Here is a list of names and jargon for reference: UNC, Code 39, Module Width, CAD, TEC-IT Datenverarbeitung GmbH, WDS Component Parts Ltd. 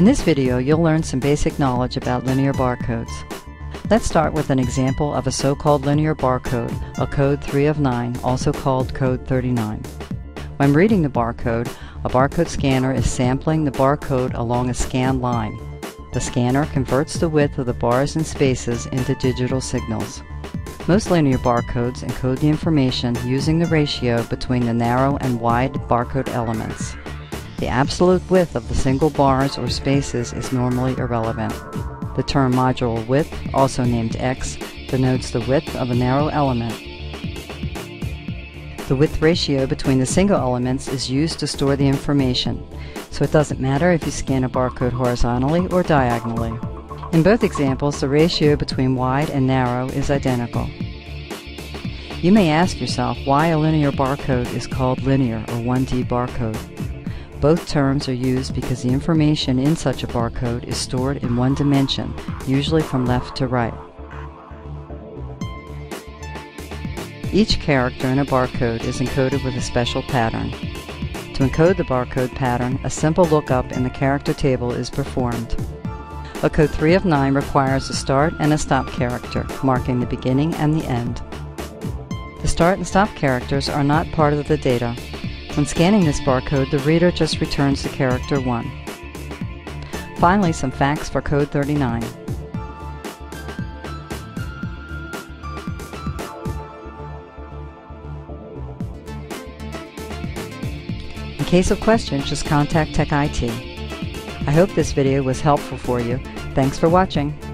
In this video, you'll learn some basic knowledge about linear barcodes. Let's start with an example of a so-called linear barcode, a code 3 of 9, also called code 39. When reading the barcode, a barcode scanner is sampling the barcode along a scan line. The scanner converts the width of the bars and spaces into digital signals. Most linear barcodes encode the information using the ratio between the narrow and wide barcode elements. The absolute width of the single bars or spaces is normally irrelevant. The term module width, also named x, denotes the width of a narrow element. The width ratio between the single elements is used to store the information, so it doesn't matter if you scan a barcode horizontally or diagonally. In both examples, the ratio between wide and narrow is identical. You may ask yourself why a linear barcode is called linear or 1D barcode. Both terms are used because the information in such a barcode is stored in one dimension, usually from left to right. Each character in a barcode is encoded with a special pattern. To encode the barcode pattern, a simple lookup in the character table is performed. A code 3 of 9 requires a start and a stop character, marking the beginning and the end. The start and stop characters are not part of the data. When scanning this barcode, the reader just returns the character 1. Finally, some facts for code 39. In case of questions, just contact TEC-IT. I hope this video was helpful for you. Thanks for watching.